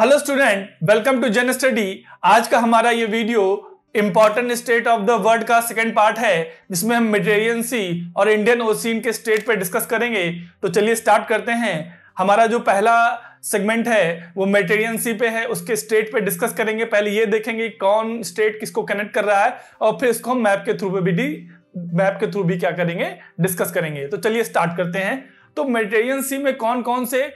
Hello student, welcome to gen study. आज का हमारा ये video important state of the world का सेकंड पार्ट है, जिसमें हम मेडिटेरेनियन सी और इंडियन ओशियन के स्टेट पर डिस्कस करेंगे। तो चलिए स्टार्ट करते हैं। हमारा जो पहला सेगमेंट है वो मेडिटेरेनियन सी पे है, उसके स्टेट पे डिस्कस करेंगे। पहले ये देखेंगे कौन स्टेट किसको कनेक्ट कर रहा है और फिर इसको हम मैप के थ्रू भी क्या करेंगे, डिस्कस करेंगे। तो चलिए स्टार्ट करते हैं। तो मेडिटेरेनियन सी में कौन कौन से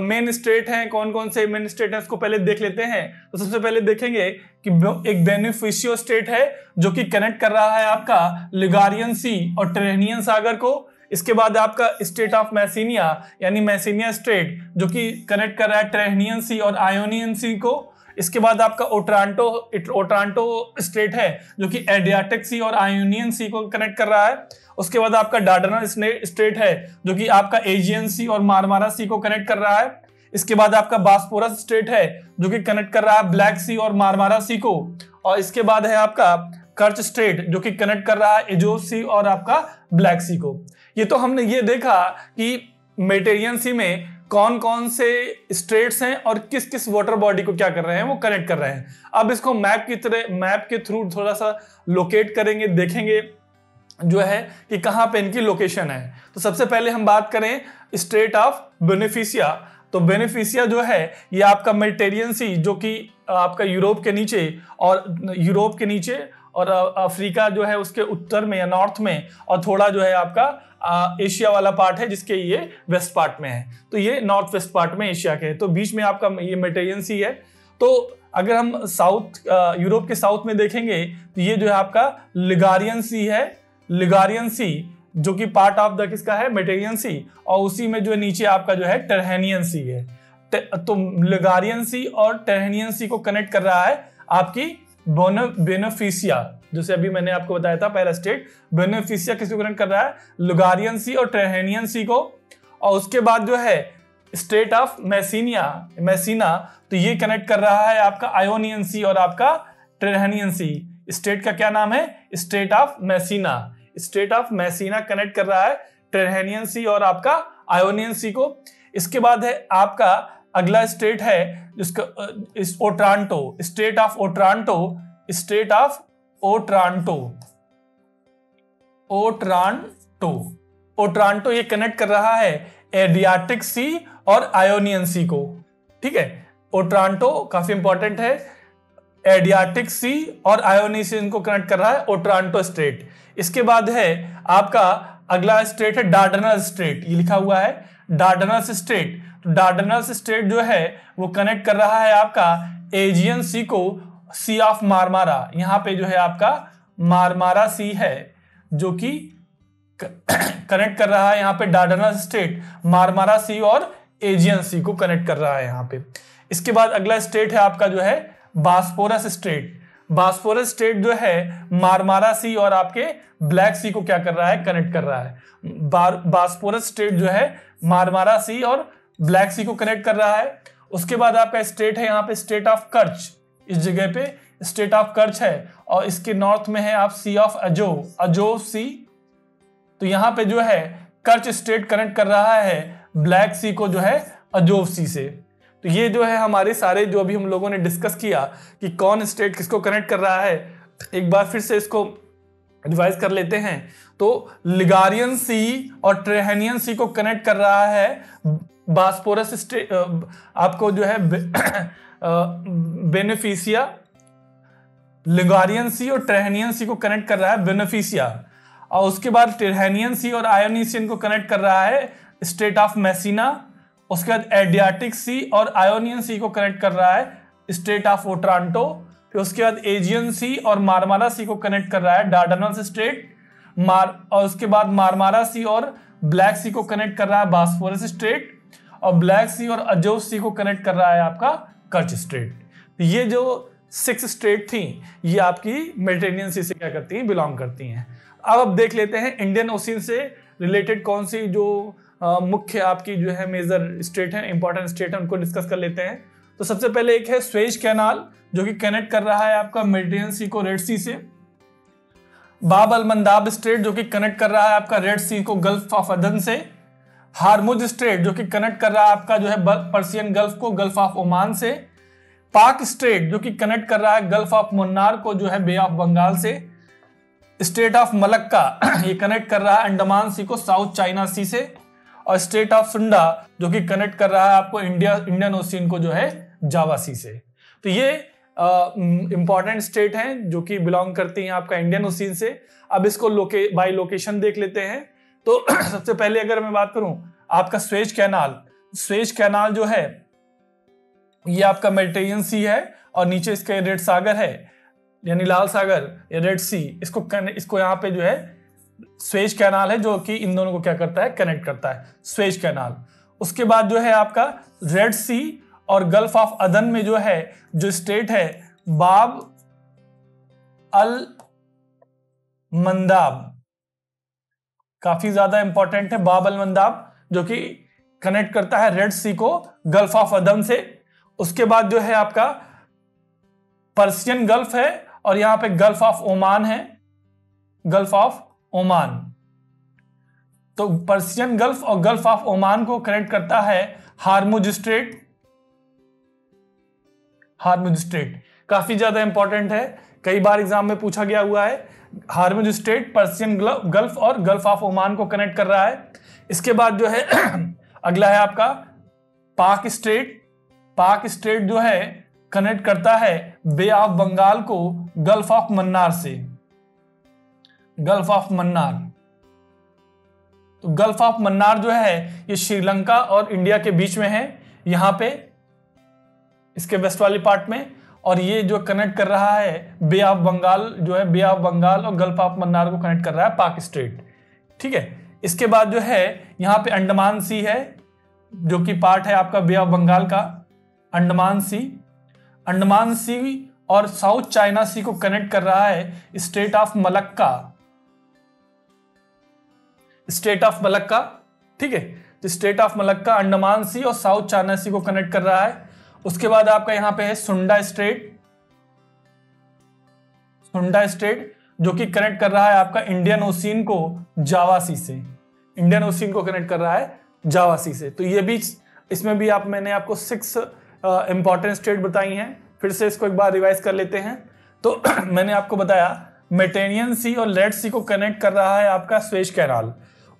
मेन स्टेट हैं, कौन कौन से मेन स्टेट हैं, उसको पहले देख लेते हैं। तो सबसे पहले देखेंगे कि एक बेनिफिशियो स्टेट है जो कि कनेक्ट कर रहा है आपका लिगारियन सी और टिरेनियन सागर को। इसके बाद आपका स्टेट ऑफ मैसिनिया यानी मैसिनिया स्टेट जो कि कनेक्ट कर रहा है टिरेनियन सी और आयोनियन सी को। इसके बाद आपका ओट्रांटो स्टेट है जो कि एड्रियाटिक सी और आयोनियन सी को कनेक्ट कर रहा है। उसके बाद आपका डार्डानेल स्टेट है जो कि आपका एजियन सी और मारमारा सी को कनेक्ट कर रहा है। इसके बाद आपका बास्पोरस स्टेट है जो कि कनेक्ट कर रहा है ब्लैक सी और मारमारा सी को। और इसके बाद है आपका कर्च स्टेट जो कि कनेक्ट कर रहा है एजोव सी और आपका ब्लैक सी को। ये तो हमने ये देखा कि मेडिटेरेनियन सी में कौन कौन से स्टेट्स हैं और किस किस वाटर बॉडी को क्या कर रहे हैं, वो कनेक्ट कर रहे हैं। अब इसको मैप के थ्रू थोड़ा सा लोकेट करेंगे, देखेंगे जो है कि कहाँ पे इनकी लोकेशन है। तो सबसे पहले हम बात करें स्टेट ऑफ बोनिफिसिया। तो बोनिफिसिया जो है ये आपका मेडिटेरेनियन सी जो कि आपका यूरोप के नीचे और अफ्रीका जो है उसके उत्तर में या नॉर्थ में, और थोड़ा जो है आपका एशिया वाला पार्ट है जिसके ये वेस्ट पार्ट में है। तो ये नॉर्थ वेस्ट पार्ट में एशिया के है, तो बीच में आपका ये मेडिटेरेनियन सी है। तो अगर हम यूरोप के साउथ में देखेंगे तो ये जो है आपका लिगारियन सी है, लिगारियन सी जो कि पार्ट ऑफ द किसका है, मेडिटेरेनियन सी, और उसी में जो नीचे आपका जो है टिरेनियन सी है। तो लिगारियन सी और टिरेनियन सी को कनेक्ट कर रहा है आपकी बोनिफिसिया। जैसे अभी मैंने आपको बताया था पहला स्टेट बोनिफिसिया किसको कनेक्ट कर रहा है, लिगारियन सी और टिरेनियन सी को। और उसके बाद जो है स्टेट ऑफ मैसिना, तो ये कनेक्ट कर रहा है आपका आयोनियन सी और आपका टिरेनियन सी। स्टेट का क्या नाम है, state of Messina. State of Messina connect कर रहा है टिरेनियन सी और आपका आयोनियन सी को। इसके बाद है आपका अगला स्टेट है जिसका Otranto, state of Otranto, state of Otranto, Otranto, Otranto ये कनेक्ट कर रहा है एड्रियाटिक सी और आयोनियन सी को। ठीक है, ओट्रांटो काफी इंपॉर्टेंट है, एड्रियाटिक सी और आयोनियन को कनेक्ट कर रहा है ओट्रांटो स्टेट। इसके बाद है आपका अगला स्टेट है डार्डानेल्स स्टेट, ये लिखा हुआ है डार्डानेल्स स्टेट। डार्डानेल्स स्टेट जो है वो कनेक्ट कर रहा है आपका एजियन सी को, सी ऑफ मारमारा, यहाँ पे जो है आपका मारमारा सी है जो कि कनेक्ट कर रहा है यहाँ पे डार्डानेल्स स्टेट, मारमारा सी और एजियन सी को कनेक्ट कर रहा है यहाँ पे। इसके बाद अगला स्टेट है आपका जो है बास्पोरस स्टेट। बास्पोरस स्टेट जो है मारमारा सी और आपके ब्लैक सी को क्या कर रहा है, कनेक्ट कर रहा है। बास्पोरस स्टेट जो है मारमारा सी और ब्लैक सी को कनेक्ट कर रहा है। उसके बाद आपका स्टेट है यहाँ पे स्टेट ऑफ कर्च, इस जगह पे स्टेट ऑफ कर्च है, और इसके नॉर्थ में है आप सी ऑफ अजोव सी। तो यहाँ पे जो है कर्च स्टेट कनेक्ट कर रहा है ब्लैक सी को जो है अजोव सी से। तो ये जो है हमारे सारे जो अभी हम लोगों ने डिस्कस किया कि कौन स्टेट किसको कनेक्ट कर रहा है, एक बार फिर से इसको रिवाइज कर लेते हैं। तो लिगारियन सी और टिरेनियन सी को कनेक्ट कर रहा है बास्पोरस स्टेट, आपको जो है बोनिफिसिया। लिगारियन सी और टिरेनियन सी को कनेक्ट कर रहा है बोनिफिसिया, और उसके बाद टिरेनियन सी और आयोनियन को कनेक्ट कर रहा है स्टेट ऑफ मैसिना। उसके बाद एड्रियाटिक सी और आयोनियन सी को कनेक्ट कर रहा है स्टेट ऑफ ओट्रांटो। फिर उसके बाद एजियन सी और मारमारा सी को कनेक्ट कर रहा है डार्डानेल्स स्टेट, और उसके बाद मारमारा सी और ब्लैक सी को कनेक्ट कर रहा है बास्पोरस स्टेट, और ब्लैक सी और अजोव सी को कनेक्ट कर रहा है आपका कर्च स्टेट। ये जो 6 स्टेट थी ये आपकी मेडिटेरेनियन सी से क्या करती हैं, बिलोंग करती हैं। अब देख लेते हैं इंडियन ओशियन से रिलेटेड कौन सी जो मुख्य आपकी जो है मेजर स्टेट है, इंपॉर्टेंट स्टेट है, उनको डिस्कस कर लेते हैं। तो सबसे पहले एक है स्वेज कैनाल जो कि कनेक्ट कर रहा है आपका मेडिटेरेनियन सी को रेड सी से। बाब अल मंदाब स्टेट जो कि कनेक्ट कर रहा है आपका रेड सी को गल्फ ऑफ अदन से। हारमुज स्टेट जो कि कनेक्ट कर रहा है आपका जो है पर्सियन गल्फ को गल्फ ऑफ ओमान से। पाक स्ट्रेट जो कि कनेक्ट कर रहा है गल्फ ऑफ मन्नार को जो है बे ऑफ बंगाल से, स्टेट ऑफ मलक्का ये कनेक्ट कर रहा है अंडमान सी को साउथ चाइना सी से, और स्टेट ऑफ सुंडा जो कि कनेक्ट कर रहा है आपको इंडियन ओशियन को जो है जावा सी से। तो ये इंपॉर्टेंट स्टेट हैं जो कि बिलोंग करती हैं आपका इंडियन ओशियन से। अब इसको बाय लोकेशन देख लेते हैं। तो सबसे पहले अगर मैं बात करूं आपका स्वेज कैनाल जो है ये आपका मेडिटेरियन सी है और नीचे इसका रेड सागर है यानी लाल सागर या रेड सी, इसको यहाँ पे जो है स्वेज कैनाल है जो कि इन दोनों को क्या करता है कनेक्ट करता है स्वेज कैनाल। उसके बाद जो है आपका रेड सी और गल्फ ऑफ अदन में जो है जो स्टेट है बाब अल मंदाब, काफी ज्यादा इंपॉर्टेंट है बाब अल मंदाब जो कि कनेक्ट करता है रेड सी को गल्फ ऑफ अदन से। उसके बाद जो है आपका पर्सियन गल्फ है और यहाँ पे गल्फ ऑफ ओमान है, गल्फ ऑफ ओमान। तो पर्सियन गल्फ और गल्फ ऑफ ओमान को कनेक्ट करता है हारमुज स्ट्रेट, काफी ज्यादा इंपॉर्टेंट है, कई बार एग्जाम में पूछा गया हुआ है। हारमुज स्ट्रेट पर्सियन गल्फ और गल्फ ऑफ ओमान को कनेक्ट कर रहा है। इसके बाद जो है अगला है आपका पाक स्ट्रेट जो है कनेक्ट करता है बे ऑफ बंगाल को गल्फ ऑफ मन्नार से, गल्फ ऑफ मन्नार। तो गल्फ ऑफ मन्नार जो है ये श्रीलंका और इंडिया के बीच में है यहाँ पे इसके वेस्ट वाले पार्ट में, और ये जो कनेक्ट कर रहा है बे ऑफ बंगाल जो है बे ऑफ बंगाल और गल्फ ऑफ मन्नार को कनेक्ट कर रहा है पाक स्ट्रेट, ठीक है। इसके बाद जो है यहाँ पे अंडमान सी है जो कि पार्ट है आपका बे ऑफ बंगाल का। अंडमान सी और साउथ चाइना सी को कनेक्ट कर रहा है स्टेट ऑफ मलक्का, ठीक है। तो state of Malacca Andaman sea और साउथ चाइना सी को कनेक्ट कर रहा है। उसके बाद आपका यहाँ पे है सुंडा स्ट्रेट जो कि कनेक्ट कर रहा है आपका इंडियन ओशियन को कनेक्ट कर रहा है जावासी से। तो ये भी इसमें भी मैंने आपको 6 इंपॉर्टेंट स्टेट बताई हैं। फिर से इसको एक बार रिवाइज कर लेते हैं। तो मैंने आपको बताया मेडिटेरेनियन सी और रेड सी को कनेक्ट कर रहा है आपका स्वेज कैनाल।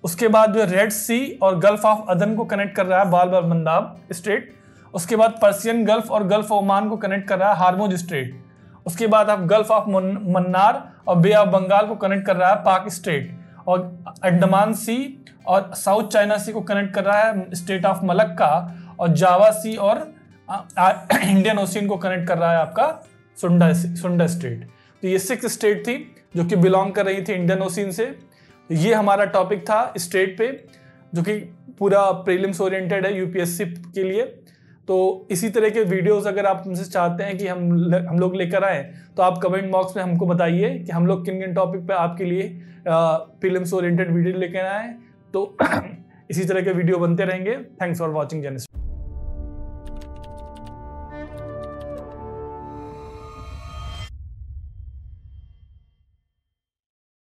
उसके बाद जो रेड सी और गल्फ ऑफ अदन को कनेक्ट कर रहा है बाब अल मंदाब स्ट्रेट। उसके बाद पर्सियन गल्फ और गल्फ ओमान को कनेक्ट कर रहा है हारमुज स्ट्रेट। उसके बाद आप गल्फ ऑफ मन्नार और बे ऑफ बंगाल को कनेक्ट कर रहा है पाक स्ट्रेट, और अंडमान सी और साउथ चाइना सी को कनेक्ट कर रहा है स्टेट ऑफ मलक्का, और जावा सी और इंडियन ओशियन को कनेक्ट कर रहा है आपका सुंडा स्टेट। तो ये 6 स्टेट थी जो कि बिलोंग कर रही थी इंडियन ओशियन से। ये हमारा टॉपिक था स्टेट पे जो कि पूरा प्रीलिम्स ओरिएंटेड है यूपीएससी के लिए। तो इसी तरह के वीडियोस अगर आप हमसे चाहते हैं कि हम लोग लेकर आए तो आप कमेंट बॉक्स में हमको बताइए कि हम लोग किन टॉपिक पे आपके लिए प्रीलिम्स ओरिएंटेड वीडियो लेकर आए। तो इसी तरह के वीडियो बनते रहेंगे। Thanks for watching जेनस्टडी।